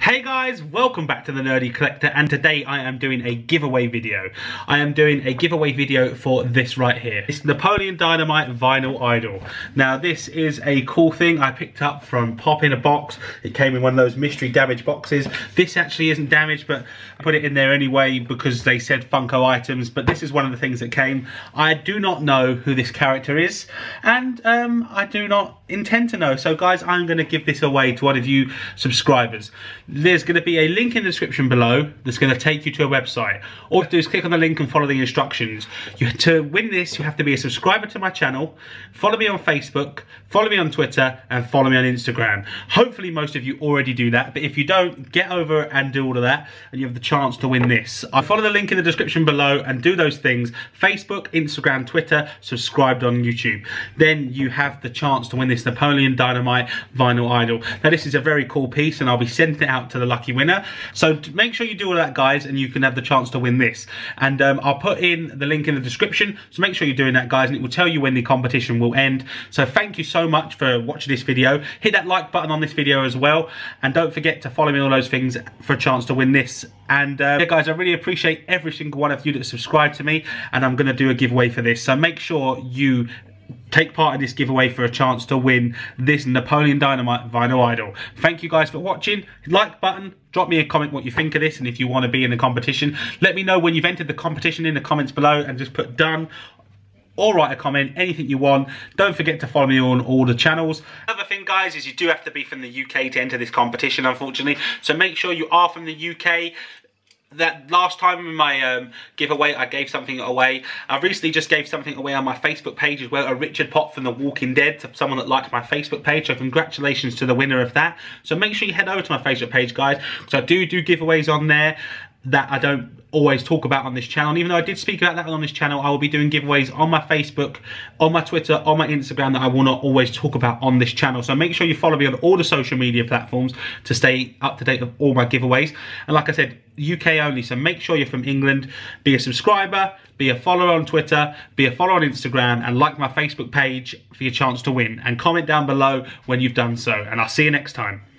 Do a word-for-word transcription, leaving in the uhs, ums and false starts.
Hey guys, welcome back to The Nerdy Collector, and today I am doing a giveaway video. I am doing a giveaway video for this right here. It's Napoleon Dynamite Vinyl Idol. Now this is a cool thing I picked up from Pop in a Box. It came in one of those mystery damage boxes. This actually isn't damaged, but I put it in there anyway because they said Funko items, but this is one of the things that came. I do not know who this character is, and um, I do not intend to know. So guys, I'm going to give this away to one of you subscribers. There's going to be a link in the description below that's going to take you to a website. All you have to do is click on the link and follow the instructions. You, to win this, you have to be a subscriber to my channel, follow me on Facebook, follow me on Twitter, and follow me on Instagram. Hopefully most of you already do that, but if you don't, get over and do all of that, and you have the chance to win this. I follow the link in the description below and do those things: Facebook, Instagram, Twitter, subscribed on YouTube. Then you have the chance to win this Napoleon Dynamite Vinyl Idol. Now this is a very cool piece, and I'll be sending it out to the lucky winner, so make sure you do all that, guys, and you can have the chance to win this. And um, I'll put in the link in the description, so make sure you're doing that, guys, and it will tell you when the competition will end. So thank you so much for watching this video. Hit that like button on this video as well, and don't forget to follow me on all those things for a chance to win this. And uh, yeah, guys, I really appreciate every single one of you that subscribed to me, and I'm going to do a giveaway for this, so make sure you take part in this giveaway for a chance to win this Napoleon Dynamite Vinyl Idol. Thank you guys for watching. Like button, drop me a comment what you think of this, and if you want to be in the competition, let me know when you've entered the competition in the comments below, and just put done, or write a comment, anything you want. Don't forget to follow me on all the channels. Another thing, guys, is you do have to be from the U K to enter this competition, unfortunately, so make sure you are from the U K. That last time in my um, giveaway, I gave something away. I recently just gave something away on my Facebook page as well, a Richard Pop from The Walking Dead, to someone that liked my Facebook page, so congratulations to the winner of that. So make sure you head over to my Facebook page, guys, because I do do giveaways on there that I don't always talk about on this channel. And even though I did speak about that on this channel, I will be doing giveaways on my Facebook, on my Twitter, on my Instagram that I will not always talk about on this channel. So make sure you follow me on all the social media platforms to stay up to date of all my giveaways. And like I said, U K only, so make sure you're from England. Be a subscriber, be a follower on Twitter, be a follower on Instagram, and like my Facebook page for your chance to win. And comment down below when you've done so. And I'll see you next time.